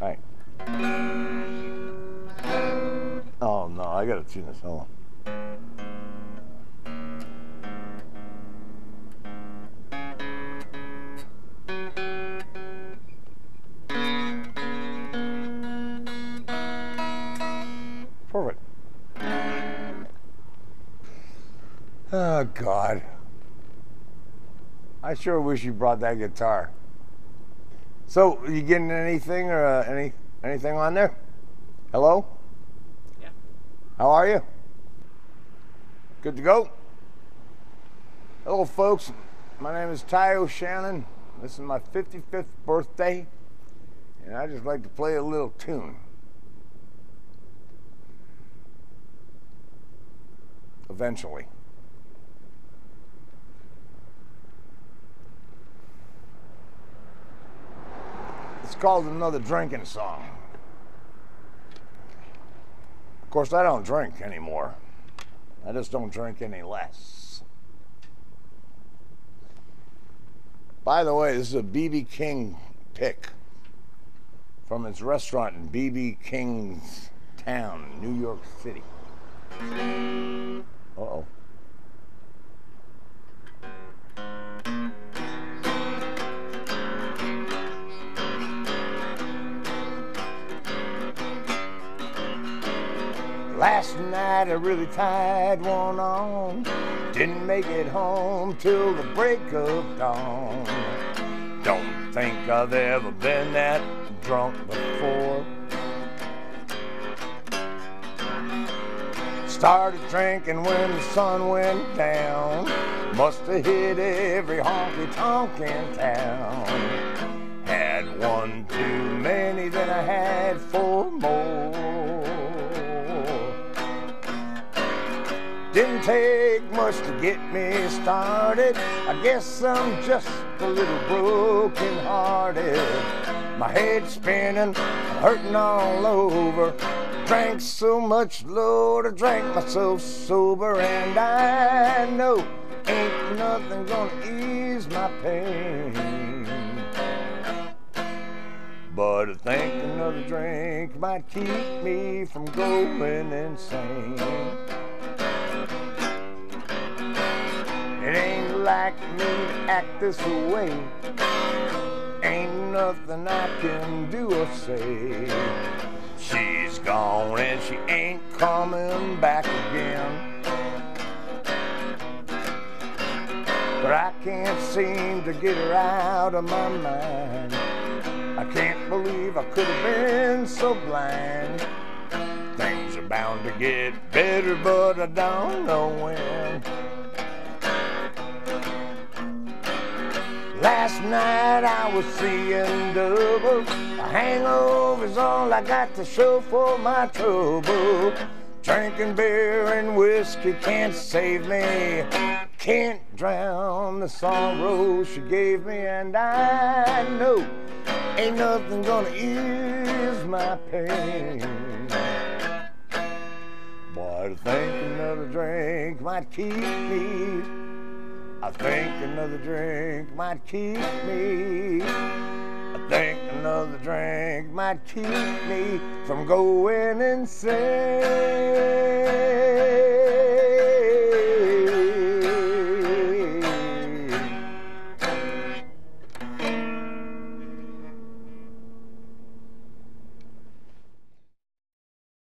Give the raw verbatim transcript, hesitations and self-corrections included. All right. Oh no, I gotta tune this. Hold on. Perfect. Oh God. I sure wish you brought that guitar. So, you getting anything or uh, any anything on there? Hello? Yeah. How are you? Good to go? Hello folks, my name is Ty O'Shannon. This is my fifty-fifth birthday and I just like to play a little tune. Eventually. It's called Another Drinking Song. Of course, I don't drink anymore. I just don't drink any less. By the way, this is a B B King pick from its restaurant in B B King's town, New York City. Uh-oh. Last night I really tied one on. Didn't make it home till the break of dawn. Don't think I've ever been that drunk before. Started drinking when the sun went down. Must have hit every honky-tonk in town. Had one too many, then I had four more. Didn't take much to get me started. I guess I'm just a little broken-hearted. My head spinning, hurting all over. Drank so much, Lord, I drank myself sober, and I know ain't nothing gonna ease my pain. But I think another drink might keep me from going insane. It ain't like me to act this way. Ain't nothing I can do or say. She's gone and she ain't coming back again. But I can't seem to get her out of my mind. I can't believe I could have been so blind. Things are bound to get better, but I don't know when. Last night I was seeing double. A hangover's all I got to show for my trouble. Drinking beer and whiskey can't save me. Can't drown the sorrow she gave me. And I know ain't nothing gonna ease my pain. But I think another drink might keep me. I think another drink might keep me. I think another drink might keep me from going insane.